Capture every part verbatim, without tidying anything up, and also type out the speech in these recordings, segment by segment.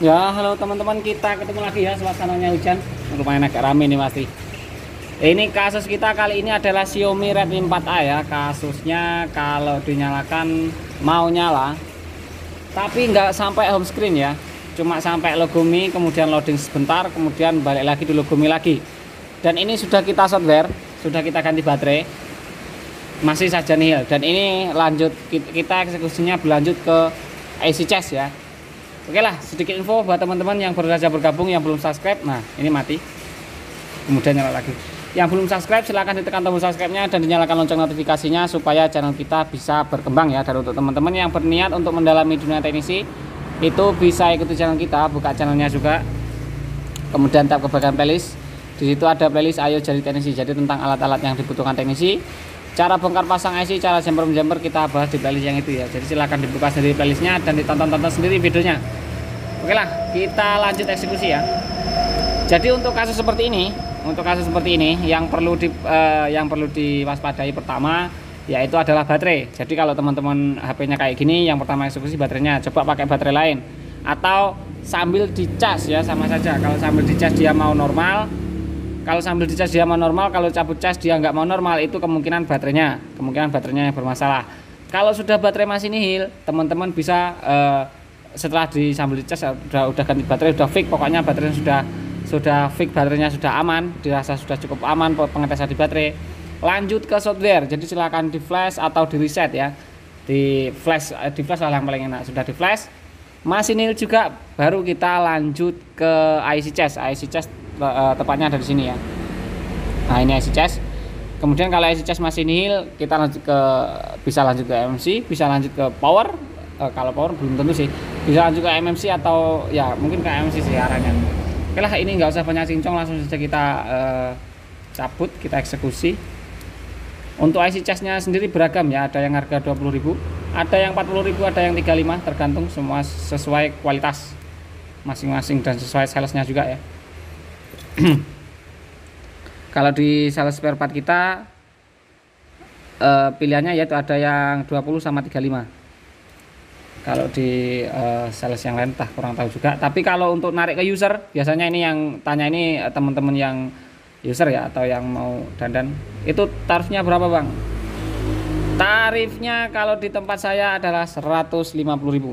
Ya, halo teman-teman, kita ketemu lagi ya. Suasananya hujan, lumayan agak rame nih pasti. Ini kasus kita kali ini adalah Xiaomi Redmi empat A ya. Kasusnya kalau dinyalakan mau nyala, tapi nggak sampai home screen ya. Cuma sampai logo Mi, kemudian loading sebentar, kemudian balik lagi di logo Mi lagi. Dan ini sudah kita software, sudah kita ganti baterai, masih saja nihil. Dan ini lanjut, kita eksekusinya berlanjut ke I C charge ya. Oke lah, sedikit info buat teman-teman yang baru saja bergabung, yang belum subscribe. Nah, ini mati, kemudian nyala lagi. Yang belum subscribe silahkan ditekan tombol subscribe-nya dan dinyalakan lonceng notifikasinya supaya channel kita bisa berkembang ya. Dan untuk teman-teman yang berniat untuk mendalami dunia teknisi, itu bisa ikuti channel kita, buka channelnya juga. Kemudian tab ke bagian playlist. Di situ ada playlist Ayo Jadi Teknisi. Jadi tentang alat-alat yang dibutuhkan teknisi, cara bongkar pasang I C, cara jumper-menjumper, kita bahas di playlist yang itu ya. Jadi silahkan dibuka sendiri playlistnya dan ditonton-tonton sendiri videonya. Oke lah, kita lanjut eksekusi ya. Jadi untuk kasus seperti ini, untuk kasus seperti ini yang perlu di eh, yang perlu diwaspadai pertama yaitu adalah baterai. Jadi kalau teman-teman H P-nya kayak gini, yang pertama eksekusi baterainya, coba pakai baterai lain atau sambil dicas ya, sama saja. Kalau sambil dicas dia mau normal, kalau sambil dicas dia mau normal, kalau cabut cas dia nggak mau normal, itu kemungkinan baterainya, kemungkinan baterainya yang bermasalah. Kalau sudah baterai masih nihil, teman-teman bisa eh, setelah di sambil dicas sudah udah ganti baterai, udah fix, pokoknya baterainya sudah sudah fix, baterainya sudah aman, dirasa sudah cukup aman pengetesan di baterai, lanjut ke software. Jadi silahkan di flash atau di reset ya, di flash di flash lah yang paling enak. Sudah di flash masih nil juga, baru kita lanjut ke I C charge. I C charge tepatnya ada di sini ya. Nah, ini I C charge. Kemudian kalau I C charge masih nil, kita lanjut ke, bisa lanjut ke M M C, bisa lanjut ke power. Eh, kalau power belum tentu sih, bisa lanjut ke M M C atau ya mungkin ke M M C sih arahnya. Oke lah, ini nggak usah banyak cincong, langsung saja kita eh, cabut, kita eksekusi. Untuk I C charge-nya sendiri beragam ya, ada yang harga dua puluh ribu, ada yang empat puluh ribu, ada yang tiga puluh lima ribu, tergantung, semua sesuai kualitas masing-masing dan sesuai salesnya juga ya. Kalau di sales spare part kita eh, pilihannya yaitu ada yang dua puluh sama tiga puluh lima. Kalau di uh, sales yang lain tah kurang tahu juga, tapi kalau untuk narik ke user biasanya ini yang tanya ini teman-teman yang user ya, atau yang mau dandan, itu tarifnya berapa bang? Tarifnya kalau di tempat saya adalah seratus lima puluh ribu.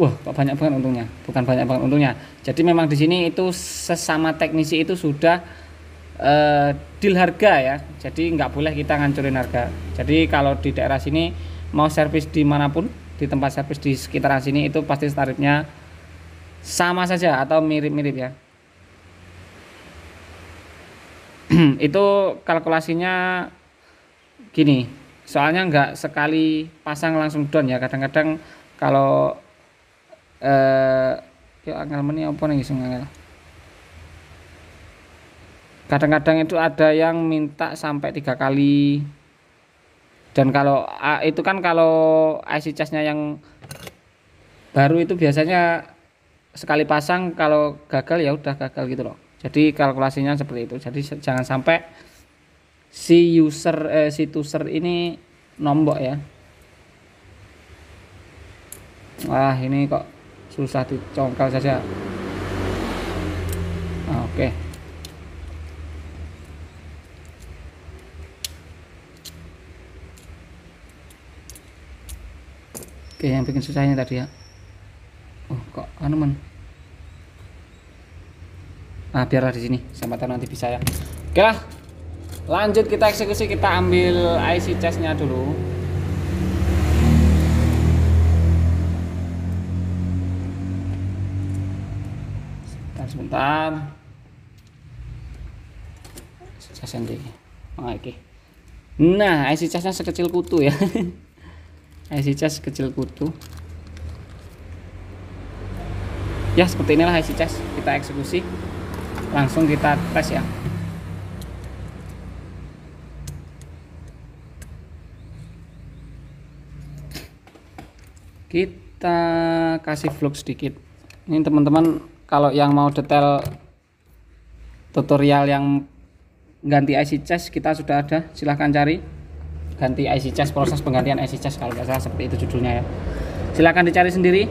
Wah, kok banyak banget untungnya, bukan banyak banget untungnya. Jadi memang di sini itu sesama teknisi itu sudah uh, deal harga ya, jadi nggak boleh kita ngancurin harga. Jadi kalau di daerah sini mau servis dimanapun, di tempat servis di sekitaran sini, itu pasti tarifnya sama saja atau mirip-mirip ya. Itu kalkulasinya gini, soalnya nggak sekali pasang langsung down ya. Kadang-kadang kalau eh kadang-kadang itu ada yang minta sampai tiga kali. Dan kalau itu kan kalau I C charge-nya yang baru itu biasanya sekali pasang, kalau gagal ya udah gagal gitu loh. Jadi kalkulasinya seperti itu. Jadi jangan sampai si user eh, si user ini nombok ya. Wah, ini kok susah dicongkel saja. Oke. Okay. Oke, yang bikin susahnya tadi ya. Oh, kok anu men. Nah, biarlah di sini, sama tahu nanti bisa ya. Oke lah, lanjut kita eksekusi, kita ambil I C charge-nya dulu. Sebentar, sebentar. Senti. Oh, oke. Nah, I C charge-nya sekecil kutu ya. I C charge kecil kutu ya, seperti inilah I C charge. Kita eksekusi, langsung kita tes ya. Kita kasih vlog sedikit ini teman-teman, kalau yang mau detail tutorial yang ganti I C charge kita sudah ada, silahkan cari ganti I C charge, proses penggantian I C charge kalau nggak salah seperti itu judulnya ya. Silahkan dicari sendiri.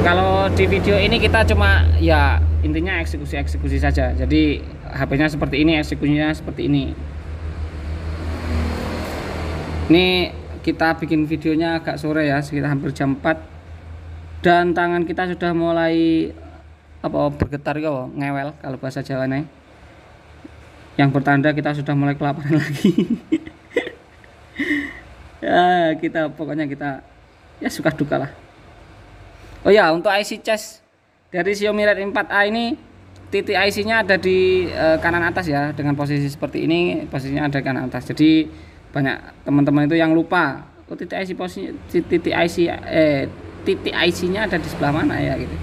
Kalau di video ini kita cuma ya intinya eksekusi-eksekusi saja. Jadi H P-nya seperti ini, eksekusinya seperti ini. Ini kita bikin videonya agak sore ya, sekitar hampir jam empat. Dan tangan kita sudah mulai apa bergetar ya, ngewel kalau bahasa Jawa nih. Yang bertanda kita sudah mulai kelaparan lagi. Ya, kita pokoknya kita ya suka duka lah. Oh ya, untuk I C cas dari Xiaomi Redmi empat A ini, titik I C-nya ada di e, kanan atas ya, dengan posisi seperti ini, posisinya ada di kanan atas. Jadi banyak teman-teman itu yang lupa, oh titik I C posisi titik IC eh titik I C-nya ada di sebelah mana ya gitu.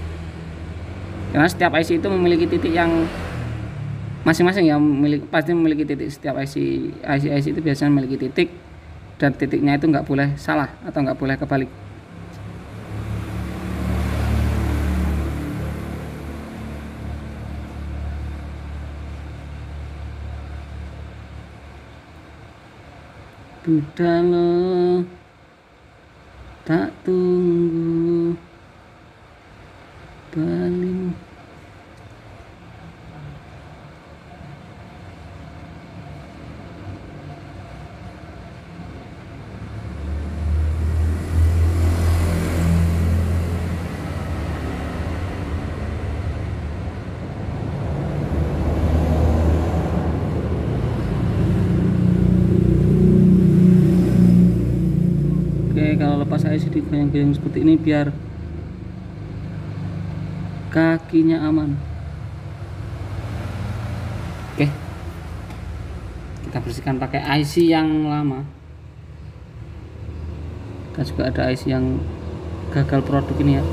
Karena setiap I C itu memiliki titik yang masing-masing ya, memiliki, pasti memiliki titik. Setiap I C IC IC itu biasanya memiliki titik, dan titiknya itu nggak boleh salah atau nggak boleh kebalik. Udah lo tak tunggu paling. Kalau lepas I C digoyang-goyang seperti ini biar kakinya aman. Oke, kita bersihkan pakai I C yang lama. Kita juga ada I C yang gagal produk ini ya.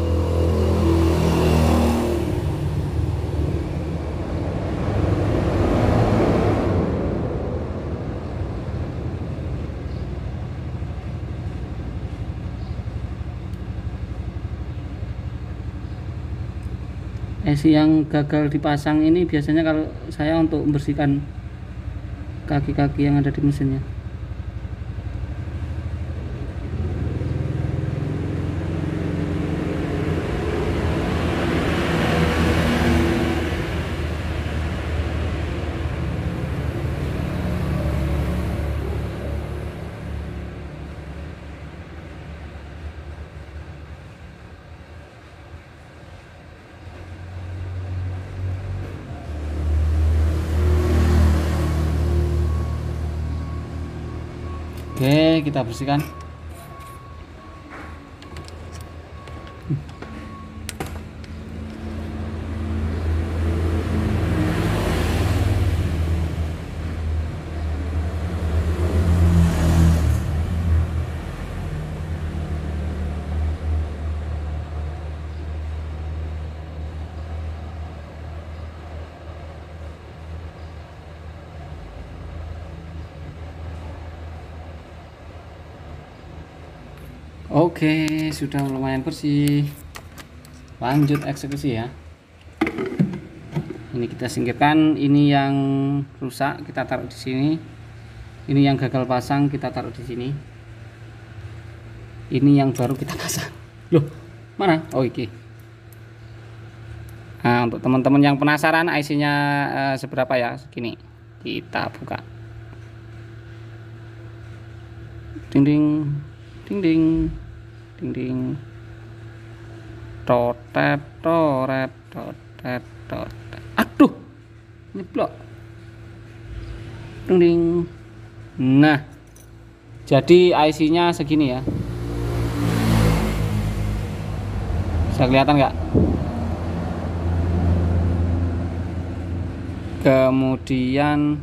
I C yang gagal dipasang ini biasanya kalau saya untuk membersihkan kaki-kaki yang ada di mesinnya. Oke, kita bersihkan. Oke, sudah lumayan bersih. Lanjut eksekusi ya. Ini kita singkirkan, ini yang rusak kita taruh di sini. Ini yang gagal pasang kita taruh di sini. Ini yang baru kita pasang. Loh, mana? Oh, oke. Nah, untuk teman-teman yang penasaran I C-nya eh, seberapa ya? Segini. Kita buka. Ding ding ding ding. Ding totet toret totet totet. Aduh, nyeblok. Ding ding. Nah, jadi I C-nya segini ya. Bisa kelihatan nggak? Kemudian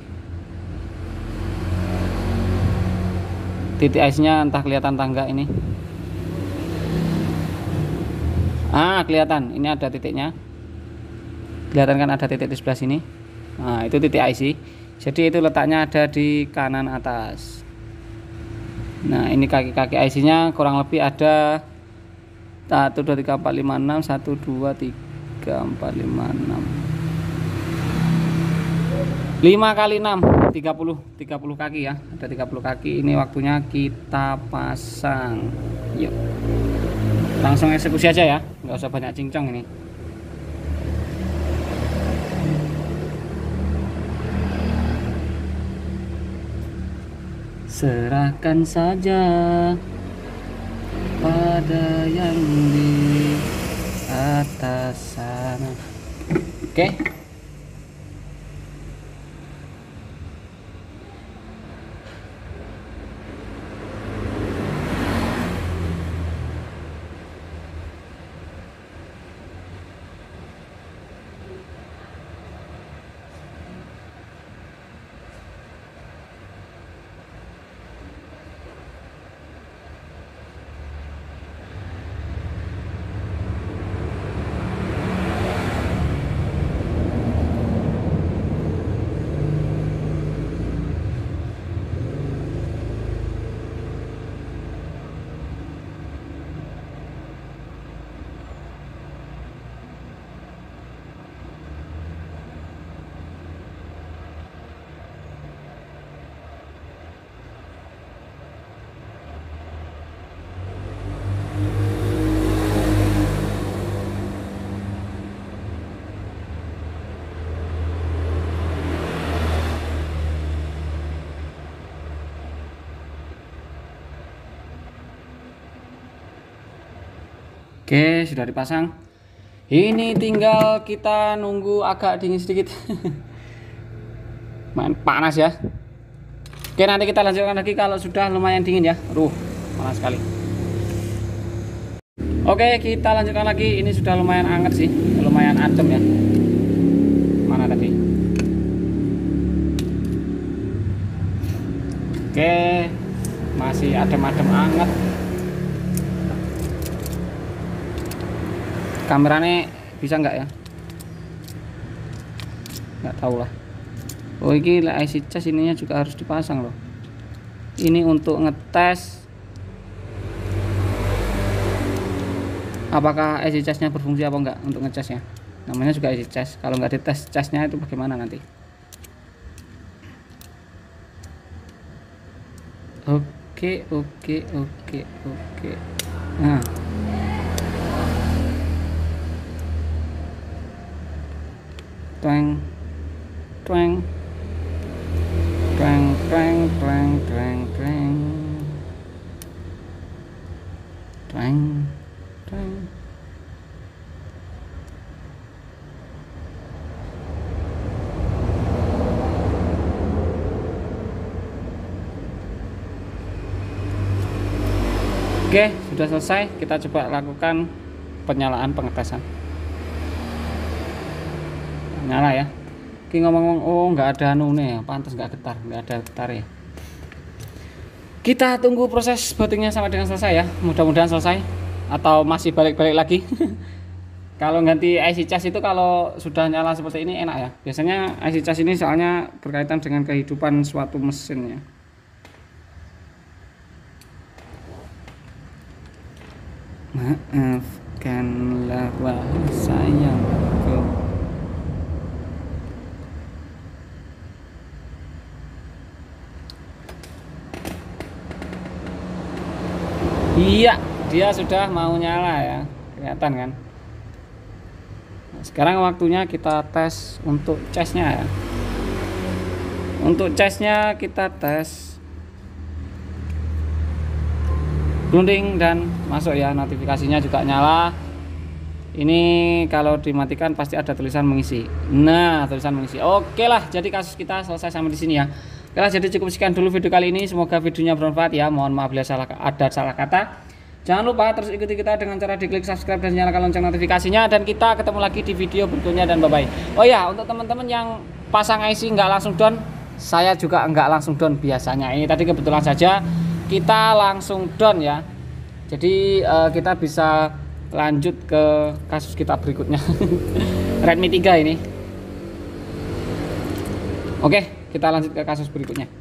titik I C-nya entah kelihatan tangga ini. Ah, kelihatan, ini ada titiknya. Kelihatan kan ada titik di sebelah sini. Nah, itu titik I C. Jadi itu letaknya ada di kanan atas. Nah, ini kaki-kaki I C-nya kurang lebih ada satu dua tiga empat lima enam satu dua tiga empat lima enam lima kali enam tiga puluh kaki ya. Ada tiga puluh kaki. Ini waktunya kita pasang. Yuk. Langsung eksekusi aja ya, nggak usah banyak cincong ini. Serahkan saja pada yang di atas sana. Oke. Oke, sudah dipasang. Ini tinggal kita nunggu agak dingin sedikit. Main panas ya. Oke, nanti kita lanjutkan lagi kalau sudah lumayan dingin ya. Ruh, panas sekali. Oke, kita lanjutkan lagi. Ini sudah lumayan anget sih, lumayan adem ya. Mana tadi? Oke, masih adem-adem anget. Kameranya bisa nggak ya? Nggak tahu lah. Oh, ini I C charge ininya juga harus dipasang loh. Ini untuk ngetes apakah I C charge-nya berfungsi apa enggak untuk ngecasnya. Namanya juga I C charge. Kalau nggak dites charge-nya itu bagaimana nanti? Oke, oke, oke, oke. Nah. Twang, twang, twang, twang, twang, twang, twang, twang, twang. Oke, sudah selesai. Kita coba lakukan penyalaan pengetesan. Nyala ya. Oke, ngomong-ngomong, oh nggak ada anu nih, pantas nggak getar, nggak ada getar ya. Kita tunggu proses bootingnya sampai dengan selesai ya. Mudah-mudahan selesai atau masih balik-balik lagi. Kalau ganti I C charge itu kalau sudah nyala seperti ini enak ya. Biasanya I C charge ini soalnya berkaitan dengan kehidupan suatu mesin ya. Maafkanlah wahai sayangku. Iya, dia sudah mau nyala ya, kelihatan kan. Nah, sekarang waktunya kita tes untuk casnya ya. Untuk casnya kita tes glunding dan masuk ya, notifikasinya juga nyala. Ini kalau dimatikan pasti ada tulisan mengisi. Nah, tulisan mengisi. Oke lah, jadi kasus kita selesai sampai di sini ya. Oke lah, jadi cukup sekian dulu video kali ini. Semoga videonya bermanfaat ya. Mohon maaf bila salah, ada salah kata. Jangan lupa terus ikuti kita dengan cara diklik subscribe dan nyalakan lonceng notifikasinya. Dan kita ketemu lagi di video berikutnya dan bye-bye. Oh ya, untuk teman-teman yang pasang I C nggak langsung down, saya juga nggak langsung down biasanya. Ini tadi kebetulan saja kita langsung down ya. Jadi uh, kita bisa lanjut ke kasus kita berikutnya. Redmi tiga ini. Oke. Kita lanjut ke kasus berikutnya.